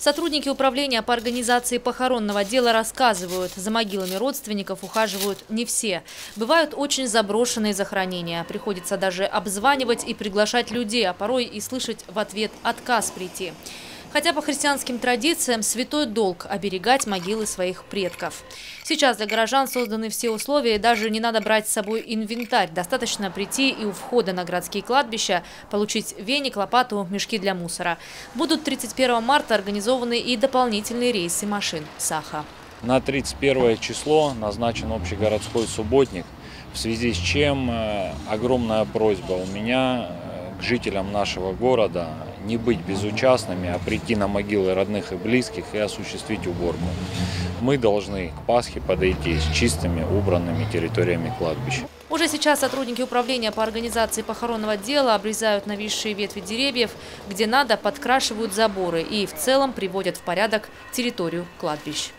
Сотрудники управления по организации похоронного дела рассказывают, за могилами родственников ухаживают не все. Бывают очень заброшенные захоронения. Приходится даже обзванивать и приглашать людей, а порой и слышать в ответ отказ прийти. Хотя по христианским традициям святой долг – оберегать могилы своих предков. Сейчас для горожан созданы все условия, и даже не надо брать с собой инвентарь. Достаточно прийти и у входа на городские кладбища получить веник, лопату, мешки для мусора. Будут 31 марта организованы и дополнительные рейсы машин САХа. На 31 число назначен общегородской субботник, в связи с чем огромная просьба у меня к жителям нашего города – не быть безучастными, а прийти на могилы родных и близких и осуществить уборку. Мы должны к Пасхе подойти с чистыми, убранными территориями кладбищ. Уже сейчас сотрудники управления по организации похоронного дела обрезают нависшие ветви деревьев, где надо, подкрашивают заборы и в целом приводят в порядок территорию кладбищ.